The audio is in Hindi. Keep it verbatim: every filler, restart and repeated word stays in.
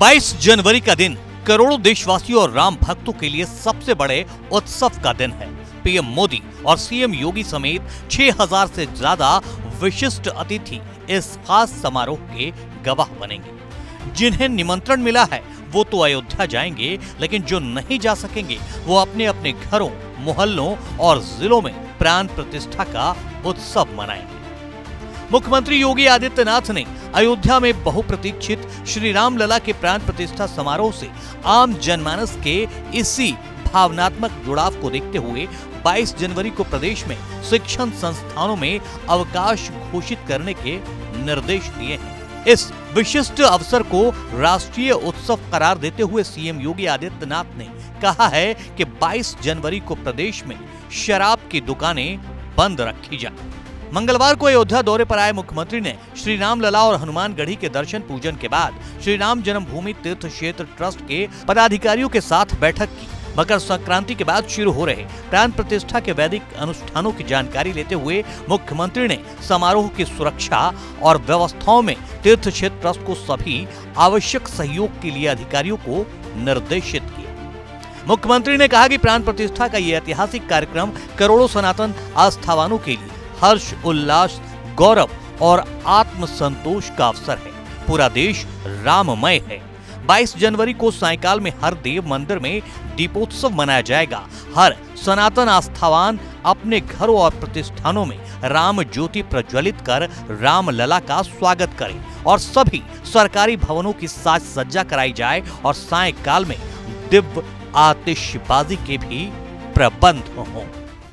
बाईस जनवरी का दिन करोड़ों देशवासियों और राम भक्तों के लिए सबसे बड़े उत्सव का दिन है। पीएम मोदी और सीएम योगी समेत छह हजार से ज्यादा विशिष्ट अतिथि इस खास समारोह के गवाह बनेंगे। जिन्हें निमंत्रण मिला है वो तो अयोध्या जाएंगे, लेकिन जो नहीं जा सकेंगे वो अपने अपने घरों, मोहल्लों और जिलों में प्राण प्रतिष्ठा का उत्सव मनाएंगे। मुख्यमंत्री योगी आदित्यनाथ ने अयोध्या में बहुप्रतीक्षित श्री राम लला के प्राण प्रतिष्ठा समारोह से आम जनमानस के इसी भावनात्मक जुड़ाव को देखते हुए बाईस जनवरी को प्रदेश में शिक्षण संस्थानों में अवकाश घोषित करने के निर्देश दिए हैं। इस विशिष्ट अवसर को राष्ट्रीय उत्सव करार देते हुए सीएम योगी आदित्यनाथ ने कहा है कि बाईस जनवरी को प्रदेश में शराब की दुकानें बंद रखी जाए। मंगलवार को अयोध्या दौरे पर आए मुख्यमंत्री ने श्री राम लला और हनुमानगढ़ी के दर्शन पूजन के बाद श्री राम जन्मभूमि तीर्थ क्षेत्र ट्रस्ट के पदाधिकारियों के साथ बैठक की। मकर संक्रांति के बाद शुरू हो रहे प्राण प्रतिष्ठा के वैदिक अनुष्ठानों की जानकारी लेते हुए मुख्यमंत्री ने समारोह की सुरक्षा और व्यवस्थाओं में तीर्थ क्षेत्र ट्रस्ट को सभी आवश्यक सहयोग के लिए अधिकारियों को निर्देशित किया। मुख्यमंत्री ने कहा कि प्राण प्रतिष्ठा का ये ऐतिहासिक कार्यक्रम करोड़ों सनातन आस्थावानों के लिए हर्ष, उल्लास, गौरव और आत्मसंतोष का अवसर है। पूरा देश राममय है। बाईस जनवरी को सायंकाल में हर देव मंदिर में दीपोत्सव मनाया जाएगा। हर सनातन आस्थावान अपने घरों और प्रतिष्ठानों में राम ज्योति प्रज्वलित कर राम लला का स्वागत करें और सभी सरकारी भवनों की साज सज्जा कराई जाए और सायंकाल में दिव्य आतिशबाजी के भी प्रबंध हों।